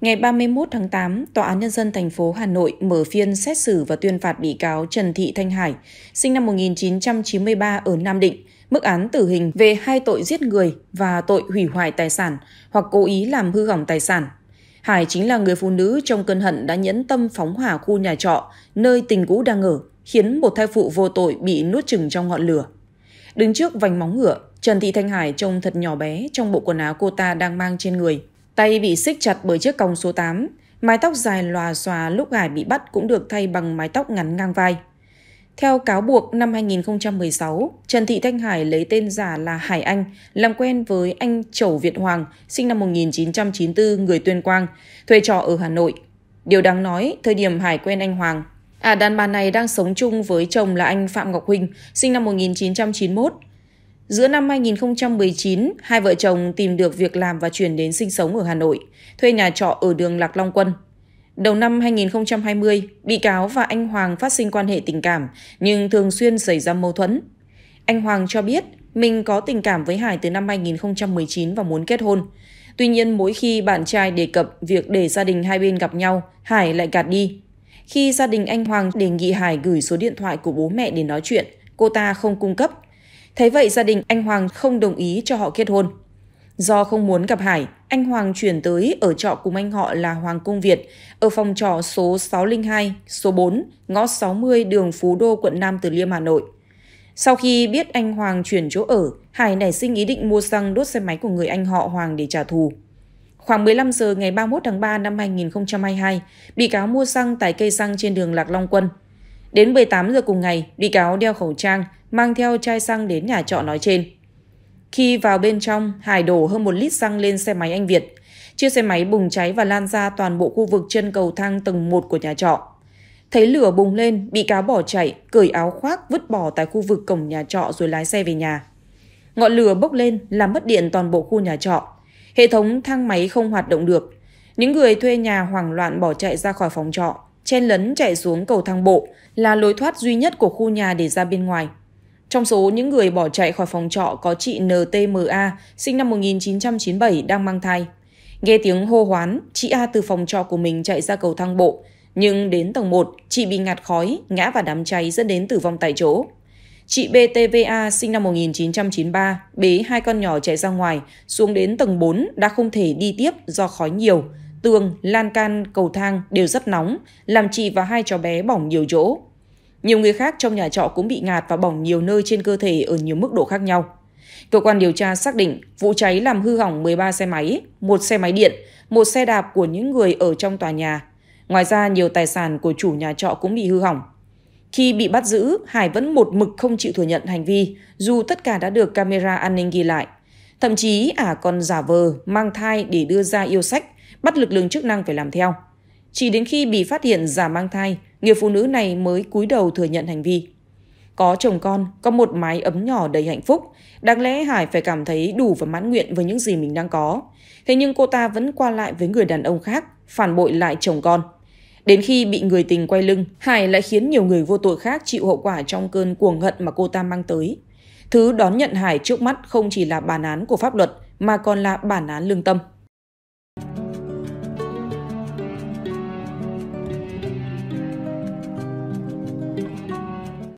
Ngày 31 tháng 8, Tòa án Nhân dân thành phố Hà Nội mở phiên xét xử và tuyên phạt bị cáo Trần Thị Thanh Hải, sinh năm 1993 ở Nam Định, mức án tử hình về hai tội giết người và tội hủy hoại tài sản hoặc cố ý làm hư hỏng tài sản. Hải chính là người phụ nữ trong cơn hận đã nhẫn tâm phóng hỏa khu nhà trọ, nơi tình cũ đang ở, khiến một thai phụ vô tội bị nuốt chửng trong ngọn lửa. Đứng trước vành móng ngựa, Trần Thị Thanh Hải trông thật nhỏ bé trong bộ quần áo cô ta đang mang trên người. Tay bị xích chặt bởi chiếc còng số 8, mái tóc dài lòa xòa lúc Hải bị bắt cũng được thay bằng mái tóc ngắn ngang vai. Theo cáo buộc, năm 2016, Trần Thị Thanh Hải lấy tên giả là Hải Anh, làm quen với anh Chẩu Việt Hoàng, sinh năm 1994, người Tuyên Quang, thuê trọ ở Hà Nội. Điều đáng nói, thời điểm Hải quen anh Hoàng, đàn bà này đang sống chung với chồng là anh Phạm Ngọc Huynh, sinh năm 1991. Giữa năm 2019, hai vợ chồng tìm được việc làm và chuyển đến sinh sống ở Hà Nội, thuê nhà trọ ở đường Lạc Long Quân. Đầu năm 2020, bị cáo và anh Hoàng phát sinh quan hệ tình cảm nhưng thường xuyên xảy ra mâu thuẫn. Anh Hoàng cho biết mình có tình cảm với Hải từ năm 2019 và muốn kết hôn. Tuy nhiên, mỗi khi bạn trai đề cập việc để gia đình hai bên gặp nhau, Hải lại gạt đi. Khi gia đình anh Hoàng đề nghị Hải gửi số điện thoại của bố mẹ để nói chuyện, cô ta không cung cấp. Thấy vậy, gia đình anh Hoàng không đồng ý cho họ kết hôn. Do không muốn gặp Hải, anh Hoàng chuyển tới ở trọ cùng anh họ là Hoàng Công Việt, ở phòng trọ số 602, số 4, ngõ 60 đường Phú Đô, quận Nam Từ Liêm, Hà Nội. Sau khi biết anh Hoàng chuyển chỗ ở, Hải nảy sinh ý định mua xăng đốt xe máy của người anh họ Hoàng để trả thù. Khoảng 15 giờ ngày 31 tháng 3 năm 2022, bị cáo mua xăng tại cây xăng trên đường Lạc Long Quân. Đến 18 giờ cùng ngày, bị cáo đeo khẩu trang, mang theo chai xăng đến nhà trọ nói trên. Khi vào bên trong, Hải đổ hơn 1 lít xăng lên xe máy anh Việt. Chiếc xe máy bùng cháy và lan ra toàn bộ khu vực chân cầu thang tầng 1 của nhà trọ. Thấy lửa bùng lên, bị cáo bỏ chạy, cởi áo khoác vứt bỏ tại khu vực cổng nhà trọ rồi lái xe về nhà. Ngọn lửa bốc lên làm mất điện toàn bộ khu nhà trọ. Hệ thống thang máy không hoạt động được. Những người thuê nhà hoảng loạn bỏ chạy ra khỏi phòng trọ, chen lấn chạy xuống cầu thang bộ là lối thoát duy nhất của khu nhà để ra bên ngoài. Trong số những người bỏ chạy khỏi phòng trọ có chị NTMA, sinh năm 1997, đang mang thai. Nghe tiếng hô hoán, chị A từ phòng trọ của mình chạy ra cầu thang bộ. Nhưng đến tầng 1, chị bị ngạt khói, ngã vào đám cháy dẫn đến tử vong tại chỗ. Chị BTVA, sinh năm 1993, bế hai con nhỏ chạy ra ngoài, xuống đến tầng 4 đã không thể đi tiếp do khói nhiều. Tường, lan can, cầu thang đều rất nóng, làm chị và hai cháu bé bỏng nhiều chỗ. Nhiều người khác trong nhà trọ cũng bị ngạt và bỏng nhiều nơi trên cơ thể ở nhiều mức độ khác nhau. Cơ quan điều tra xác định vụ cháy làm hư hỏng 13 xe máy, 1 xe máy điện, 1 xe đạp của những người ở trong tòa nhà. Ngoài ra, nhiều tài sản của chủ nhà trọ cũng bị hư hỏng. Khi bị bắt giữ, Hải vẫn một mực không chịu thừa nhận hành vi, dù tất cả đã được camera an ninh ghi lại. Thậm chí còn giả vờ, mang thai để đưa ra yêu sách, bắt lực lượng chức năng phải làm theo. Chỉ đến khi bị phát hiện giả mang thai, người phụ nữ này mới cúi đầu thừa nhận hành vi. Có chồng con, có một mái ấm nhỏ đầy hạnh phúc, đáng lẽ Hải phải cảm thấy đủ và mãn nguyện với những gì mình đang có. Thế nhưng cô ta vẫn qua lại với người đàn ông khác, phản bội lại chồng con. Đến khi bị người tình quay lưng, Hải lại khiến nhiều người vô tội khác chịu hậu quả trong cơn cuồng hận mà cô ta mang tới. Thứ đón nhận Hải trước mắt không chỉ là bản án của pháp luật mà còn là bản án lương tâm.